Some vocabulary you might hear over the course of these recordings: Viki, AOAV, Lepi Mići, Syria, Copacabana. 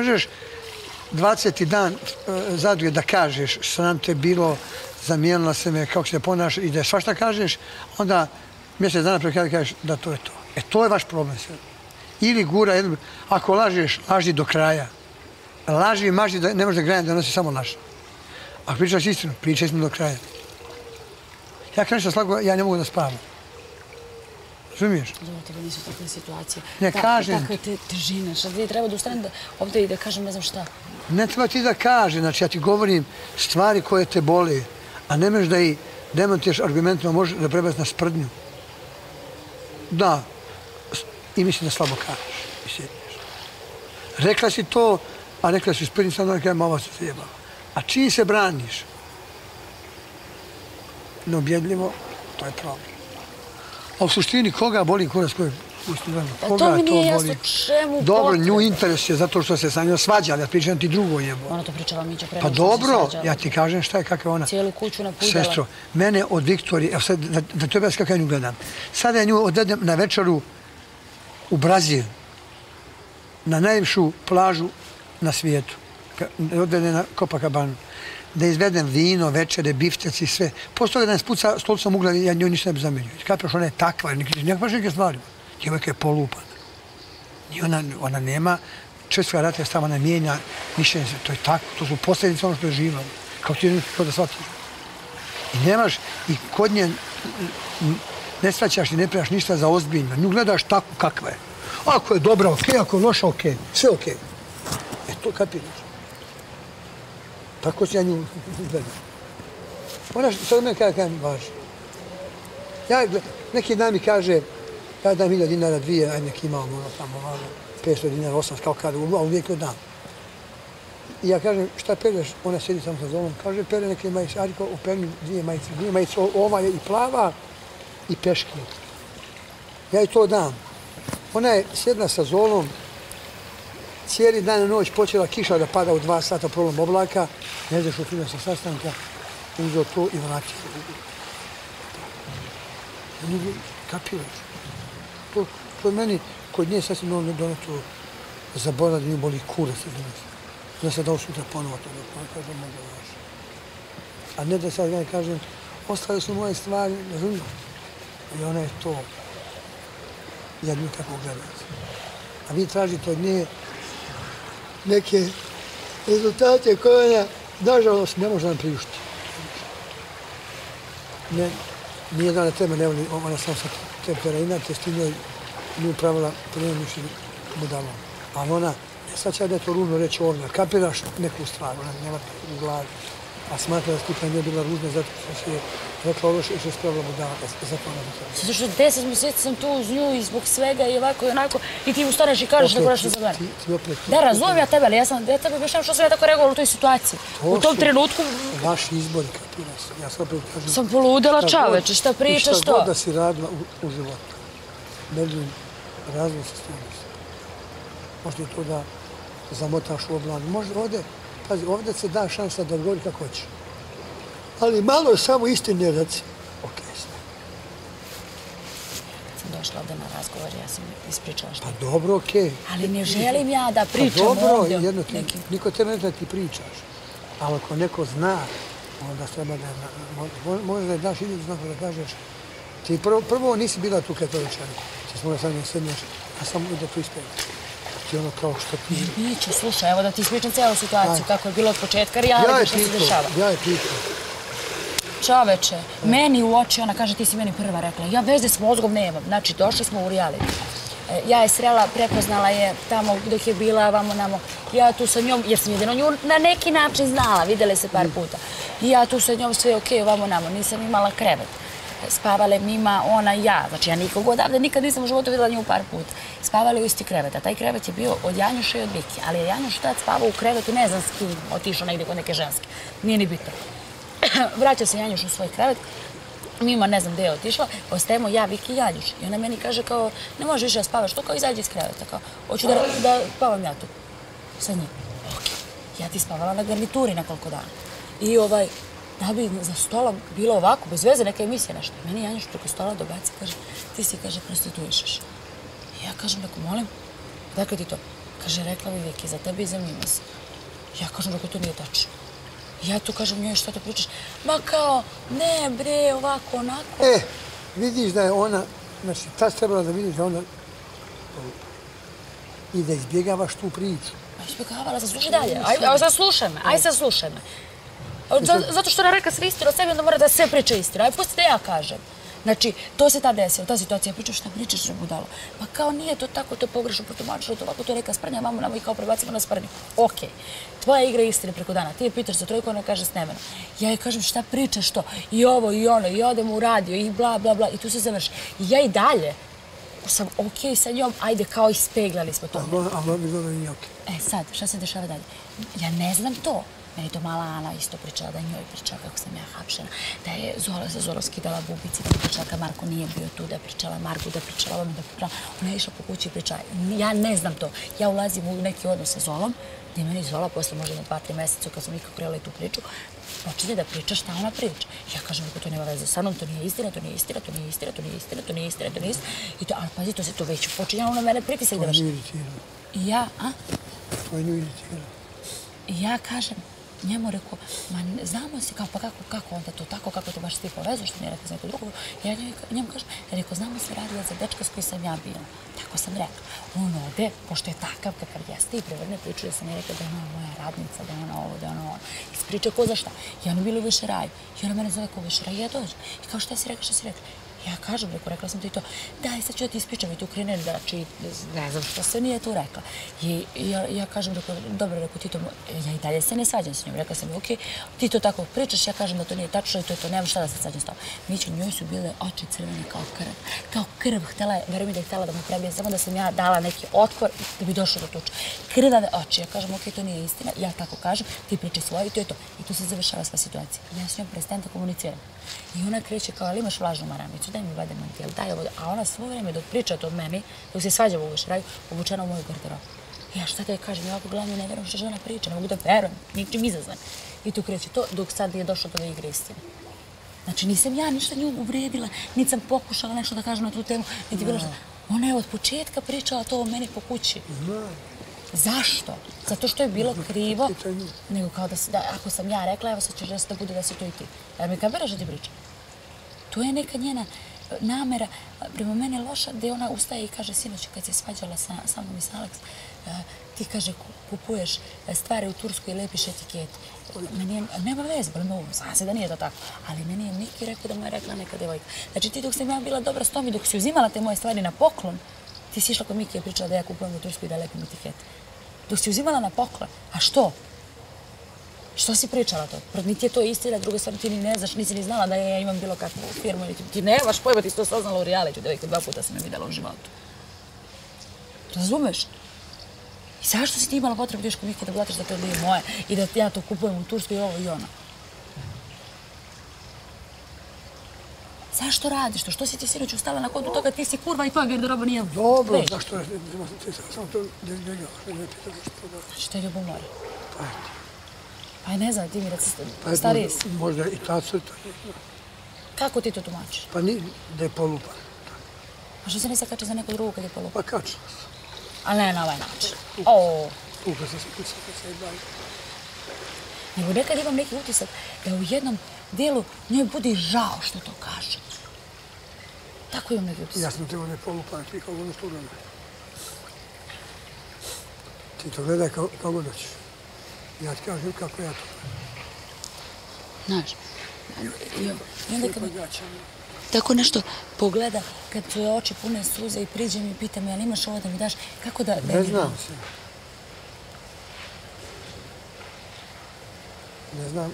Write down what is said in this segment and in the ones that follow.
možeš 20. dan zaduje da kažeš što nam te bilo, zamijenila se me, kako se ponaš i da svašta kažeš, onda mjesec dana preko kada kažeš da to je to. E to je vaš problem. Ili gura jednom, ako lažeš, laži do kraja. Laži i maži, ne možeš da grajem da nosi samo laž. Ako pričaš istinu, pričaj istinu do kraja. Ja kada nešto slago, ja ne mogu da spavam. Razumiješ? Dobro, nisu takve situacije. Ne, kažem. Tako je težina. Šta ti treba da ustanem ovdje i da kažem ne znam šta? Ne treba ti da kažem. Znači, ja ti govorim stvari koje te boli, a ne možeš da i demontiraš argumentima, možeš da prebaciš na sprdnju. Da. I mislim da slabo kažeš. I sjediš. Rekla si to, a rekla si sprdnju, sam da ne kažem, ovo se zajebala. A čiji se braniš? Neobjedljivo, to je problem. A u suštini koga boli kurac koji pusti vrlo? Koga to boli? Dobro, nju interes je zato što se sa njom svađa, ali ja pričam ti drugo jebo. Ona to pričala Mića prema što se svađala. Pa dobro, ja ti kažem šta je, kakva je ona. Cijelu kuću napuđala. Sestro, mene od Viktorije, evo sad, da te objasnim kako ja nju gledam. Sada ja nju odvedem na večeru u Brazil, na najljepšu plažu na svijetu. Odvedem na Copacabanu. Da izvedem vino, večere, bifteci, sve. Postoga da ne spuca stolcom ugla, ja njoj ništa ne bi zamenio. Kada paš ona je takva, nekako paš neke stvari. Djevojka je polupana. I ona nema, često rata je stava, ona mijenja, mišljenje se, to je tako, to su posljedice ono što je živalo. Kao ti je to da shvatiš. I nemaš, i kod nje ne shvaćaš i ne primaš ništa za ozbiljno. Nju gledaš tako kakva je. Ako je dobra, okej, ako je loša, okej. Sve okej. E to kapiraš. Tako ću ja nju gledam. Ona što od mene kada mi važi. Neki dan mi kaže, ja dam 1000 dinara, 2, ajde neki imao ono tamo, 500 dinara, 800, kao kada, a uvijek joj dam. I ja kažem, šta pereš? Ona sjedi samo sa zolom, kaže, pere neke majice, a rekao, operi 2 majice, ova je i plava i peški. Ja joj to dam. Ona je sjedla sa zolom, cijeli dan i noć počela kiša da pada u 2 sata prolom oblaka, ne znaš okrivio sa sastanka, uzeo to i vratio. Kapiraš. To meni, kod nje sasvim ono donato zaboravljeno da mi boli kura se donato. Znači se dao sutra ponovo to da kažem, mogu da vaši. A ne da sad ja kažem, ostale su moje stvari, razumiješ? I ona je to, ja nju tako gledati. A vi tražite od nje neke rezultate koje ona, nažalost, ne može nam priuštiti. Nije dana tema, ne voli, ona sam sa temperina, te s tim njoj nju pravila prijemniši budalom. Ali ona, ne sad će da je to ružno reći ovdje, kapiraš neku stvar, ona nema u glavi. A smatra da skupna nije bila ružna, zato što je rekla ološ i što je spravila budala, zato ona budala. Sada što 10 mjeseci sam tu uz nju i zbog svega i ovako i onako i ti ustaneš i kažeš da goraš za mene. Da, razumijem ja tebe, ali ja sam tebe objašnjam što sam ja tako reagovala u toj situaciji. U tom trenutku... Vaš izbor, kapira se, ja sam opet kažem... Sam poludela čoveče, šta pričaš to? I šta god da si radila u životu. Međutim, razvoj se stvarno se. Možda je to da zamotaš u oblanu, možda ovdje... Pazi, ovdje se da šansa da govori kako hoće. Ali malo samo istine reci. Ok, znam. Kad sam došla ovdje na razgovor, ja sam ispričala što... Pa dobro, okej. Ali ne želim ja da pričam ovdje. Pa dobro, jedno ti, niko te ne zna da ti pričaš. Ali ako neko zna, onda treba da zna. Možeš da je daš ili znako da kažeš. Ti prvo nisi bila tu katoličana. Ti smo da sam ne sedneš, a samo da tu ispričaš. I ono kao što ti... Biće, slušaj, evo da ti ispričam cijelu situaciju, kako je bilo od početka, realno što se dešava. Ja je pitao. Čoveče, meni u oči, ona kaže, ti si meni prva rekla, ja veze s mozgom nemam, znači došli smo u reality. Ja je srela, prepoznala je tamo dok je bila, vamo namo, ja tu sa njom, jer sam jedino nju na neki način znala, vidjela se par puta. I ja tu sa njom sve okej, vamo namo, nisam imala krevet. Spavale mima ona i ja, znači ja nikog odavde nikad nisam u životu videla nju par puta. Spavale u isti krevet, a taj krevet je bio od Janjuša i od Viki, ali je Janjuš tad spavao u krevetu, ne znam s kim, otišao negdje kod neke ženske, nije ni bitno. Vraća se Janjuš u svoj krevet, mima ne znam gdje je otišla, ostajemo ja, Viki i Janjuš. I ona meni kaže kao, ne možeš više da spavaš, to kao izađe iz kreveta, kao, hoću da spavam ja tu, sa njim. Okej, ja ti spavala na garnituri nekoliko dana. I da bi za stola bila ovako, bez veze, neka emisija, nešto. Meni Janjuš preko stola dobaci, kaže, ti si, kaže, prostituišeš. I ja kažem, neko, molim, dakle ti to? Kaže, rekla mi Viki, za tebe i za Mimosa. Ja kažem, rako, to nije tačno. Ja tu kažem njoj, šta to pričaš? Ma kao, ne bre, ovako, onako. E, vidiš da je ona, znači, tad trebala da vidiš da ona i da izbjegavaš tu priču. Ma izbjegavala, saslušaj dalje. Ajde, saslušaj me, ajde saslušaj me. Zato što ona reka sve istinu o sebi, onda mora da sve priča istinu. Ajde, pusti da ja kažem. Znači, to se ta desila, ta situacija, pričaš šta pričaš, što je budalo. Pa kao nije to tako, to je pogrešno, protumačilo to ovako, to je reka sprnja, mamo nama i kao prebacimo na sprnju. Okej, tvoja igra je istina preko dana, ti je pitaš za trojku, ona kaže s nemeno. Ja joj kažem šta pričaš to, i ovo i ono, i odem u radio, i bla bla bla, i tu se završi. I ja i dalje sam okej sa njom, ajde kao ispeglali smo to. A moj bi dobro nije okej. E sad, šta se dešava dalje? Ja ne znam to. Meni je to mala Ana isto pričala, da je njoj pričala kako sam ja hapšena, da je Zola za Zola skidala bubici, da pričala kad Marko nije bio tu, da je pričala Marku, da je pričala ovom, da je pričala, ona je išla po kući i pričala. Ja ne znam to. Ja ulazim u neki odnos sa Zolom, gdje meni Zola posle možda na 2-3 meseca kad sam nikako krijela i tu priču, počinje da priča šta ona priča. Ja kažem, ako to nema veze sa mnom, to nije istina, to nije istina, to nije istina, to nije istina, to nije istina, to nije istina. I to, ali pazi, to se to već počinjalo na mene pritisak da vrši. I ja kažem, njemu rekao, ma znamo si, kao pa kako onda to tako, kako te baš ti povezao, što mi je rekao za neko drugo. Ja njemu kažem, rekao, znamo si radila za dečka s koji sam ja bila. Tako sam rekla. On ode, pošto je takav kakav jeste i prevrne priču, da sam je rekao da je ona moja radnica, da je ona ovo, da je ona ono. Ispriča ko za šta. I ono bilo u Vešeraju. I ona mene zove kao u Vešeraju, ja dođem. I kao šta si rekla, šta si rekla? Ja kažem, rekla sam to i to, daj, sad ću da ti ispričam i tu krene, znači, ne znam što se nije tu rekla. I ja kažem, dobro, rekao ti to, ja i dalje se ne svađam s njom, rekla sam mi, okej, ti to tako pričaš, ja kažem da to nije tačno i to je to, nemam šta da se svađam s tom. Miću, njoj su bile oči crvene kao krv, htjela je, verujem mi da je htjela da me prebije, samo da sam ja dala neki otkor da bi došlo do tuče. Krvave oči, ja kažem, okej, to nije istina, ja tako kažem, ti pričaj svoje i to je to. I tu se završava sva situacija. Ja s njom prestajem da komuniciram. I ona kreće kao, ali imaš vlažnu maramicu, daj mi vade mantel, daj ovo, a ona svo vreme dok priča to o meni, dok se svađa u Vešeraju, obučena u moju garderobu. Ja šta da joj kažem, ja ovako glavno ne verujem što žena priča, ne mogu da verujem, ničim izazvan. I tu kreće to dok sad nije došlo do igre istine. Znači nisam ja ništa nju uvredila, niti sam pokušala nešto da kažem na tu temu, niti bilo što. Ona je od početka pričala to o meni po kući. Zašto? Zato što je bilo krivo, nego kao da ako sam ja rekla, evo sad ćeš da se to bude da si to i ti. Jer mi kad veraš da ti pričam? To je neka njena namera, prema mene loša, gde ona ustaje i kaže, sinoć kad se svađala sa mnom i sa Aleks, ti kaže kupuješ stvari u Turskoj i lepiš etikete. Meni je, nema vez, boli me uvom, zna se da nije to tako, ali meni je Miki rekao da mu je rekla neka devojka. Znači ti dok sam ja bila dobra s tom i dok si uzimala te moje stvari na poklon, ti si išla kod Miki i pričala da ja kupujem u Turskoj i da lepim etikete. Dok si uzimala na poklon, a što? Što si pričala to? Niti je to istina, druga stvar ti ni ne znaš, nisi ni znala da ja imam bilo kakvu firmu, ti nemaš pojma, ti si to saznala u realitu, devojka, 2 puta sam me videla u životu. Razumeš? I zašto si ti imala potrebu da još kod Miki da blataš da to je moje i da ja to kupujem u Turskoj i ovo i ono? Zašto radiš to? Što si ti sinoć ustala na kontu toga? Ti si kurva i tvoja garderoba nije... Dobro, zašto je... Samo to ne pitam što da... Znači, to je ljubomora. Pa ne znam, ti mi reci, stariji si. Možda i ta crta. Kako ti to tumačiš? Pa nije, da je polupan. A što se ne zakače za neko drugo kad je polupan? Pa kačila sam. Ali ne na ovaj način. Tuga se spucala, kad se je dalje. Nego nekad imam neki utisak da u jednom delu njoj bude žao što to kaže. Tako imam neki utisak. Ja sam te one polupane klikao ono što gledam. Ti to gledaj kao god doćeš. Ja ti kažem kako ja to gledam. Znaš, i onda kad me tako nešto pogleda, kad su joj oči pune suze i priđe mi i pita me, ali imaš ovo da mi daš, kako da... Ne znam se. Ne znam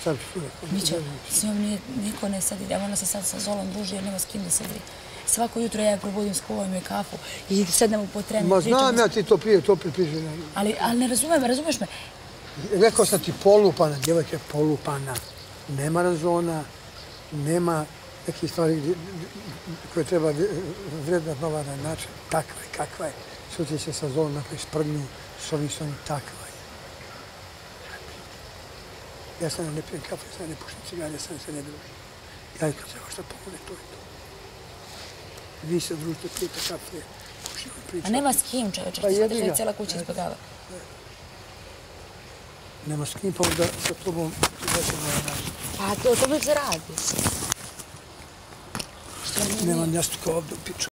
šta bi tu rekao. Mićo, s njom niko ne sad ide, ona se sad sa Zolom druži jer nema s kim da se grije. Svako jutro ja probudim, skuvam joj kafu i sednemo po trenu. Ma znam ja ti to prije, to pripiše. Ali ne razumem, razumeš me? Rekao sam ti polupana, djevojka je polupana. Nema razona, nema nekih stvari koje treba vrednat na ovaj način. Takva je, kakva je. Sutra će sa Zolom napraviš prnju, s ovim, takva. Ja sam ne pijem kafu, ja sam ne pušim cigare, ja sam se ne družim. Ja i kad se vašta pomone, to je to. Vi se družite, pijete kafu, pušite priča. A nema s kim, čovječe, sada je cijela kuća izbjegava. Nema s kim, pa onda sa tobom... Pa to mi se radi. Nemam jastuka ovdje u piču.